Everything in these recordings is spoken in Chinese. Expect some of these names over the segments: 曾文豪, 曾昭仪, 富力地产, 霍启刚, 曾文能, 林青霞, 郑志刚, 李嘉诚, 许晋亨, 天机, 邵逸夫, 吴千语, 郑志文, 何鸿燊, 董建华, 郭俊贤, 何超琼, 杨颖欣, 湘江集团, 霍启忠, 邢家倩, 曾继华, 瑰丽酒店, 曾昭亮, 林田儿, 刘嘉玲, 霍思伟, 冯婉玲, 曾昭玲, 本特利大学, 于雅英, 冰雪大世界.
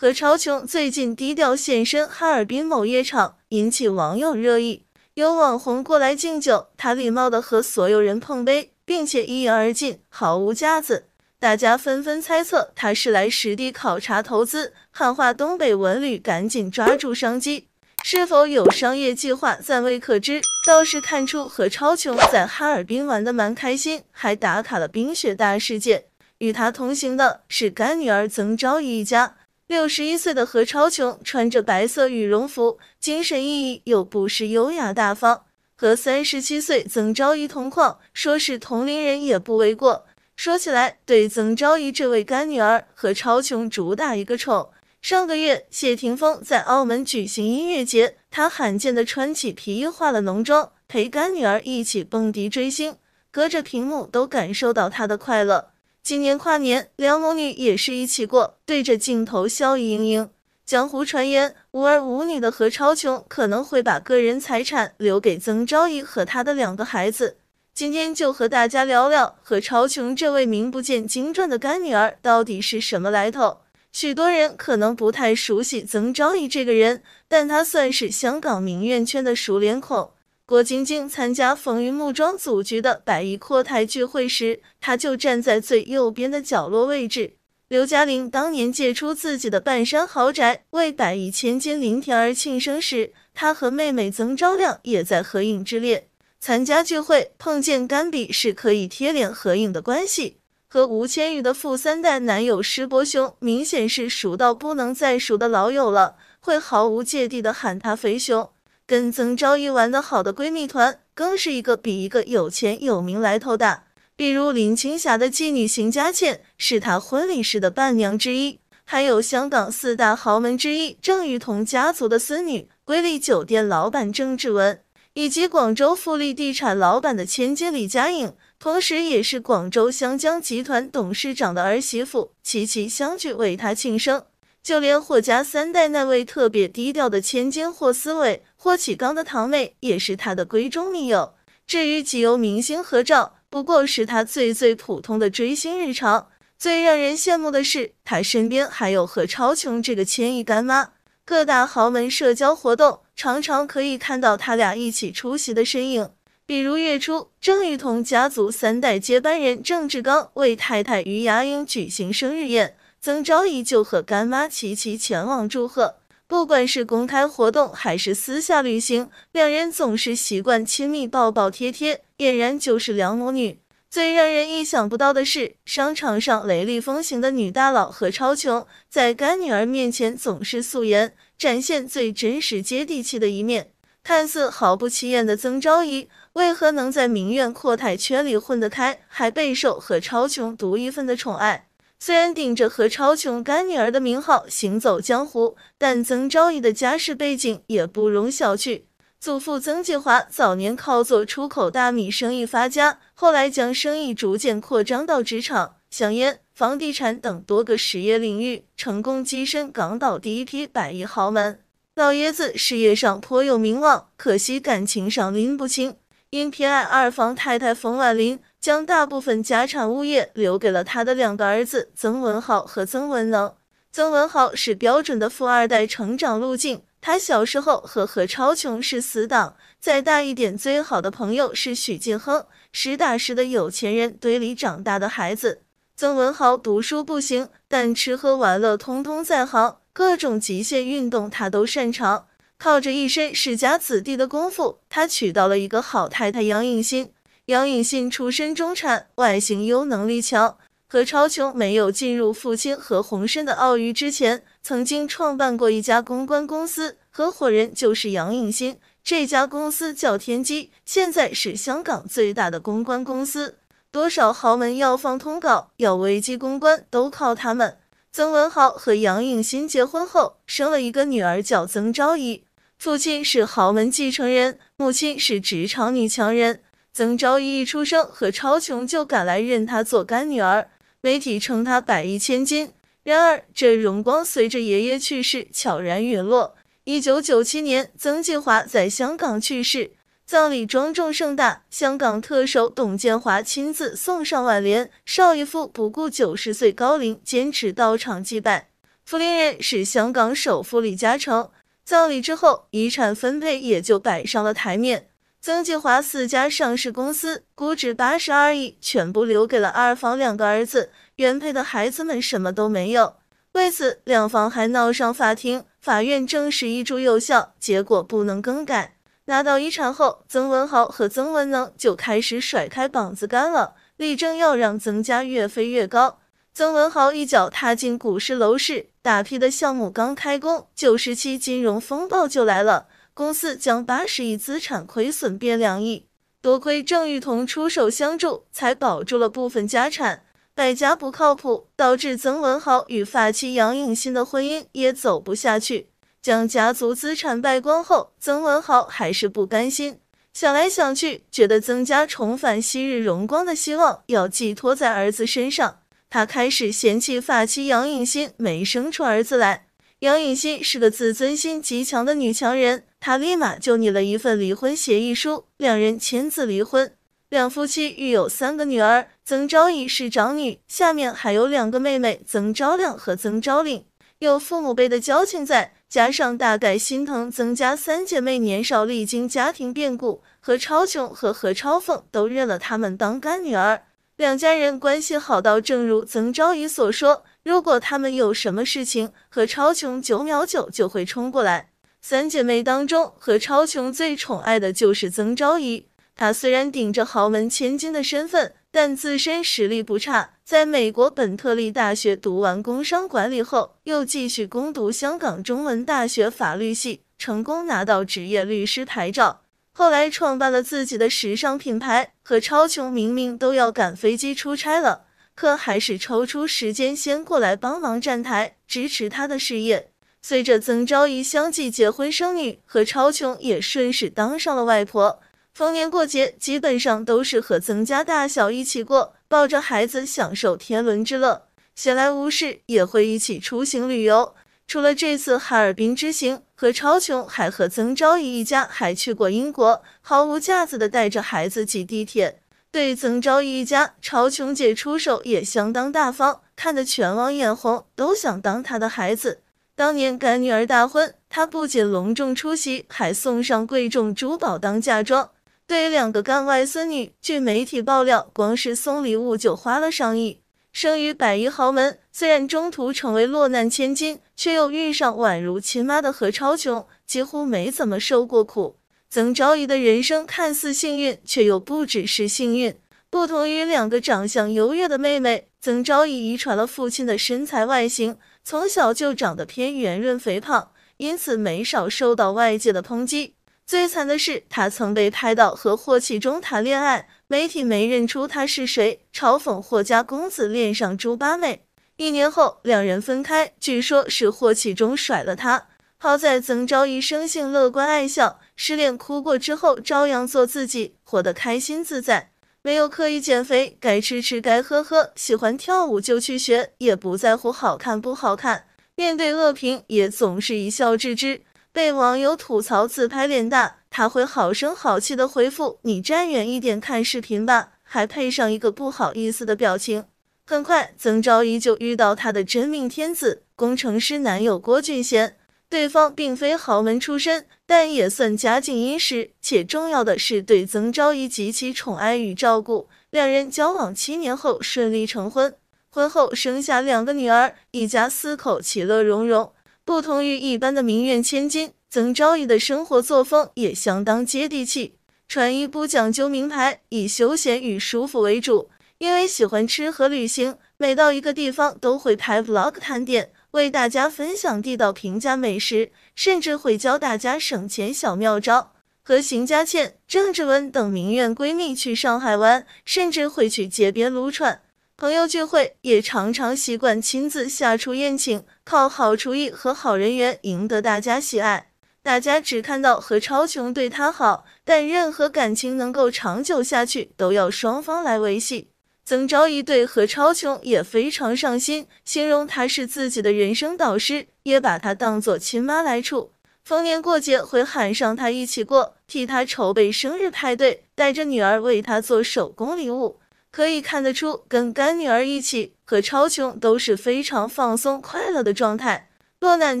何超琼最近低调现身哈尔滨某夜场，引起网友热议。有网红过来敬酒，他礼貌地和所有人碰杯，并且一饮而尽，毫无架子。大家纷纷猜测他是来实地考察投资。汉化东北文旅赶紧抓住商机，是否有商业计划暂未可知。倒是看出何超琼在哈尔滨玩得蛮开心，还打卡了冰雪大世界。与他同行的是干女儿曾昭仪一家。61岁的何超琼穿着白色羽绒服，精神奕奕又不失优雅大方，和37岁曾昭仪同框，说是同龄人也不为过。说起来，对曾昭仪这位干女儿，何超琼主打一个宠。上个月，谢霆锋在澳门举行音乐节，他罕见地穿起皮衣，化了浓妆，陪干女儿一起蹦迪追星，隔着屏幕都感受到她的快乐。今年跨年，两母女也是一起过，对着镜头笑意盈盈。江湖传言，无儿无女的何超琼可能会把个人财产留给曾昭仪和她的两个孩子。今天就和大家聊聊何超琼这位名不见经传的干女儿到底是什么来头。许多人可能不太熟悉曾昭仪这个人，但她算是香港名媛圈的熟脸孔。郭晶晶参加风云木庄组局的百亿阔太聚会时，她就站在最右边的角落位置。刘嘉玲当年借出自己的半山豪宅为百亿千金林田儿庆生时，她和妹妹曾昭亮也在合影之列。参加聚会碰见干笔是可以贴脸合影的关系。和吴千语的富三代男友施伯雄明显是熟到不能再熟的老友了，会毫无芥蒂地喊他肥熊。跟曾昭仪玩得好的闺蜜团更是一个比一个有钱有名来头大，比如林青霞的继女邢家倩是她婚礼时的伴娘之一，还有香港四大豪门之一郑裕彤家族的孙女瑰丽酒店老板郑志文，以及广州富力地产老板的千金李嘉颖，同时也是广州湘江集团董事长的儿媳妇齐齐相聚为她庆生。就连霍家三代那位特别低调的千金霍思伟、霍启刚的堂妹也是他的闺中密友。至于集邮明星合照，不过是他最普通的追星日常。最让人羡慕的是，他身边还有何超琼这个千亿干妈。各大豪门社交活动常常可以看到他俩一起出席的身影。比如月初，郑裕彤家族三代接班人郑志刚为太太于雅英举行生日宴，曾昭仪就和干妈齐齐前往祝贺。不管是公开活动还是私下旅行，两人总是习惯亲密抱抱贴贴，俨然就是两母女。最让人意想不到的是，商场上雷厉风行的女大佬何超琼，在干女儿面前总是素颜，展现最真实接地气的一面。看似毫不起眼的曾昭仪，为何能在名媛阔太圈里混得开，还备受何超琼独一份的宠爱？虽然顶着何超琼干女儿的名号行走江湖，但曾昭仪的家世背景也不容小觑。祖父曾继华早年靠做出口大米生意发家，后来将生意逐渐扩张到职场、香烟、房地产等多个实业领域，成功跻身港岛第一批百亿豪门。老爷子事业上颇有名望，可惜感情上拎不清。因偏爱二房太太冯婉玲，将大部分家产物业留给了他的两个儿子曾文豪和曾文能。曾文豪是标准的富二代成长路径，他小时候和何超琼是死党，再大一点最好的朋友是许晋亨，实打实的有钱人堆里长大的孩子。曾文豪读书不行，但吃喝玩乐通通在行，各种极限运动他都擅长。靠着一身世家子弟的功夫，他娶到了一个好太太杨颖欣。杨颖欣出身中产，外形优，能力强。何超琼没有进入父亲何鸿燊的奥娱之前，曾经创办过一家公关公司，合伙人就是杨颖欣。这家公司叫天机，现在是香港最大的公关公司。多少豪门要放通稿，要危机公关，都靠他们。曾文豪和杨颖欣结婚后，生了一个女儿叫曾昭仪。父亲是豪门继承人，母亲是职场女强人。曾昭仪一出生，何超琼就赶来认她做干女儿，媒体称她百亿千金。然而，这荣光随着爷爷去世悄然陨落。1997年，曾继华在香港去世，葬礼庄重盛大，香港特首董建华亲自送上挽联，邵逸夫不顾90岁高龄，坚持到场祭拜。傅立叶是香港首富李嘉诚，葬礼之后，遗产分配也就摆上了台面。曾纪华4家上市公司估值82亿，全部留给了二房2个儿子，原配的孩子们什么都没有。为此，两房还闹上法庭，法院证实遗嘱有效，结果不能更改。 拿到遗产后，曾文豪和曾文能就开始甩开膀子干了，力争要让曾家越飞越高。曾文豪一脚踏进股市、楼市，大批的项目刚开工，97金融风暴就来了，公司将80亿资产亏损变2亿，多亏郑裕彤出手相助，才保住了部分家产。败家不靠谱，导致曾文豪与发妻杨颖欣的婚姻也走不下去。 将家族资产败光后，曾文豪还是不甘心。想来想去，觉得曾家重返昔日荣光的希望要寄托在儿子身上。他开始嫌弃发妻杨颖欣没生出儿子来。杨颖欣是个自尊心极强的女强人，她立马就拟了一份离婚协议书，两人签字离婚。两夫妻育有3个女儿，曾昭仪是长女，下面还有2个妹妹曾昭亮和曾昭玲，有父母辈的交情在。 加上大概心疼曾家3姐妹年少历经家庭变故，何超琼和何超凤都认了她们当干女儿，2家人关系好到正如曾昭仪所说，如果他们有什么事情，何超琼9秒9就会冲过来。3姐妹当中，何超琼最宠爱的就是曾昭仪，她虽然顶着豪门千金的身份，但自身实力不差。 在美国本特利大学读完工商管理后，又继续攻读香港中文大学法律系，成功拿到职业律师牌照。后来创办了自己的时尚品牌。何超琼明明都要赶飞机出差了，可还是抽出时间先过来帮忙站台，支持她的事业。随着曾昭仪相继结婚生女，何超琼也顺势当上了外婆。 逢年过节基本上都是和曾家大小一起过，抱着孩子享受天伦之乐。闲来无事也会一起出行旅游。除了这次哈尔滨之行，何超琼还和曾昭仪一家还去过英国，毫无架子的带着孩子挤地铁。对曾昭仪一家，超琼姐出手也相当大方，看得全网眼红，都想当她的孩子。 当年干女儿大婚，她不仅隆重出席，还送上贵重珠宝当嫁妆。对于2个干外孙女，据媒体爆料，光是送礼物就花了上亿。生于百亿豪门，虽然中途成为落难千金，却又遇上宛如亲妈的何超琼，几乎没怎么受过苦。曾昭仪的人生看似幸运，却又不只是幸运。不同于2个长相优越的妹妹，曾昭仪遗传了父亲的身材外形。 从小就长得偏圆润肥胖，因此没少受到外界的抨击。最惨的是，她曾被拍到和霍启忠谈恋爱，媒体没认出她是谁，嘲讽霍家公子恋上猪八妹。1年后，2人分开，据说是霍启忠甩了她。好在曾昭仪生性乐观爱笑，失恋哭过之后照样做自己，活得开心自在。 没有刻意减肥，该吃吃，该喝喝，喜欢跳舞就去学，也不在乎好看不好看。面对恶评，也总是一笑置之。被网友吐槽自拍脸大，他会好声好气的回复：“你站远一点看视频吧。”还配上一个不好意思的表情。很快，曾昭仪就遇到她的真命天子——工程师男友郭俊贤。对方并非豪门出身，但也算家境殷实，且重要的是对曾昭仪极其宠爱与照顾。2人交往7年后顺利成婚，婚后生下2个女儿，一家4口其乐融融。不同于一般的名媛千金，曾昭仪的生活作风也相当接地气，穿衣不讲究名牌，以休闲与舒服为主。因为喜欢吃和旅行，每到一个地方都会拍 vlog 探店。 为大家分享地道平价美食，甚至会教大家省钱小妙招。和邢家倩、郑智文等名媛闺蜜去上海玩，甚至会去街边撸串。朋友聚会也常常习惯亲自下厨宴请，靠好厨艺和好人缘赢得大家喜爱。大家只看到何超琼对她好，但任何感情能够长久下去，都要双方来维系。 曾昭仪对何超琼也非常上心，形容她是自己的人生导师，也把她当作亲妈来处。逢年过节会喊上她一起过，替她筹备生日派对，带着女儿为她做手工礼物。可以看得出，跟干女儿一起和超琼都是非常放松快乐的状态。落难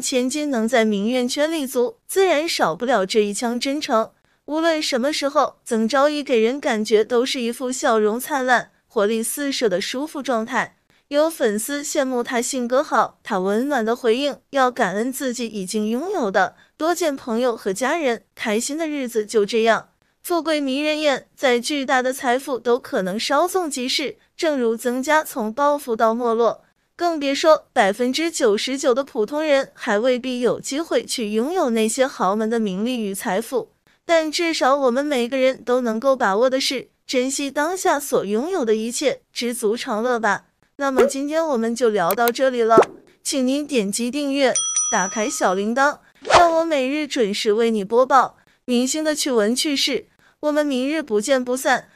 千金能在名媛圈立足，自然少不了这一腔真诚。无论什么时候，曾昭仪给人感觉都是一副笑容灿烂、活力四射的舒服状态。有粉丝羡慕她性格好，她温暖的回应：要感恩自己已经拥有的，多见朋友和家人，开心的日子就这样。富贵迷人眼，再巨大的财富都可能稍纵即逝，正如曾家从暴富到没落，更别说 99% 的普通人还未必有机会去拥有那些豪门的名利与财富。但至少我们每个人都能够把握的是，珍惜当下所拥有的一切，知足常乐吧。那么今天我们就聊到这里了，请您点击订阅，打开小铃铛，让我每日准时为你播报明星的趣闻趣事。我们明日不见不散。